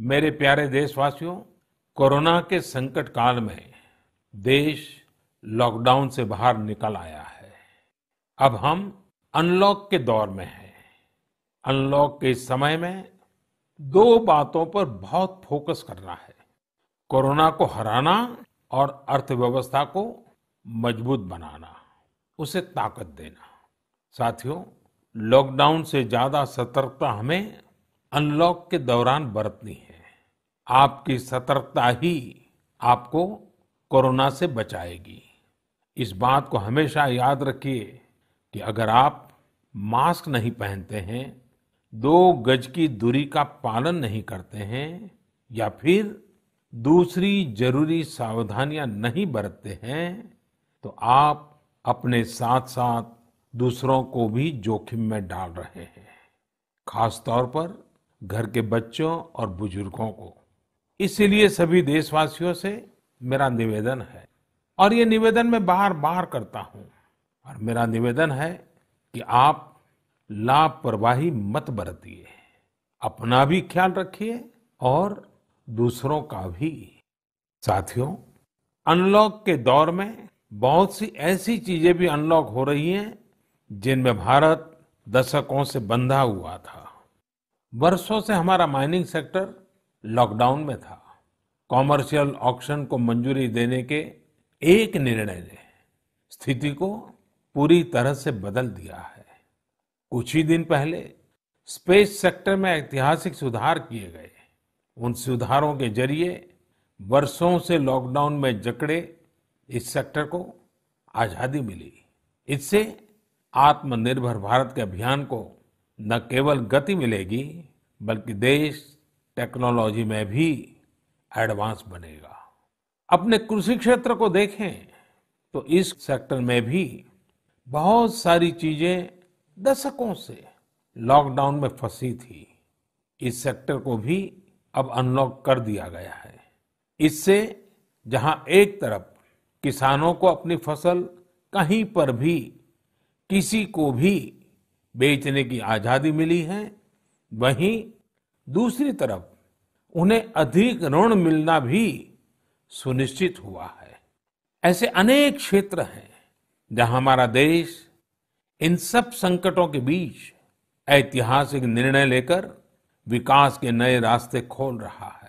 मेरे प्यारे देशवासियों, कोरोना के संकट काल में देश लॉकडाउन से बाहर निकल आया है। अब हम अनलॉक के दौर में हैं। अनलॉक के इस समय में दो बातों पर बहुत फोकस करना है, कोरोना को हराना और अर्थव्यवस्था को मजबूत बनाना, उसे ताकत देना। साथियों, लॉकडाउन से ज्यादा सतर्कता हमें अनलॉक के दौरान बरतनी है। आपकी सतर्कता ही आपको कोरोना से बचाएगी। इस बात को हमेशा याद रखिए कि अगर आप मास्क नहीं पहनते हैं, 2 गज की दूरी का पालन नहीं करते हैं या फिर दूसरी जरूरी सावधानियां नहीं बरतते हैं, तो आप अपने साथ साथ दूसरों को भी जोखिम में डाल रहे हैं। खास तौर पर घर के बच्चों और बुजुर्गों को। इसीलिए सभी देशवासियों से मेरा निवेदन है, और ये निवेदन मैं बार बार करता हूँ, और मेरा निवेदन है कि आप लापरवाही मत बरतिए। अपना भी ख्याल रखिए और दूसरों का भी। साथियों, अनलॉक के दौर में बहुत सी ऐसी चीजें भी अनलॉक हो रही हैं जिनमें भारत दशकों से बंधा हुआ था। वर्षों से हमारा माइनिंग सेक्टर लॉकडाउन में था। कॉमर्शियल ऑक्शन को मंजूरी देने के एक निर्णय ने स्थिति को पूरी तरह से बदल दिया है। कुछ ही दिन पहले स्पेस सेक्टर में ऐतिहासिक सुधार किए गए। उन सुधारों के जरिए वर्षों से लॉकडाउन में जकड़े इस सेक्टर को आजादी मिली। इससे आत्मनिर्भर भारत के अभियान को न केवल गति मिलेगी, बल्कि देश टेक्नोलॉजी में भी एडवांस बनेगा। अपने कृषि क्षेत्र को देखें तो इस सेक्टर में भी बहुत सारी चीजें दशकों से लॉकडाउन में फंसी थी। इस सेक्टर को भी अब अनलॉक कर दिया गया है। इससे जहां एक तरफ किसानों को अपनी फसल कहीं पर भी किसी को भी बेचने की आजादी मिली है, वहीं दूसरी तरफ उन्हें अधिक ऋण मिलना भी सुनिश्चित हुआ है। ऐसे अनेक क्षेत्र हैं जहां हमारा देश इन सब संकटों के बीच ऐतिहासिक निर्णय लेकर विकास के नए रास्ते खोल रहा है।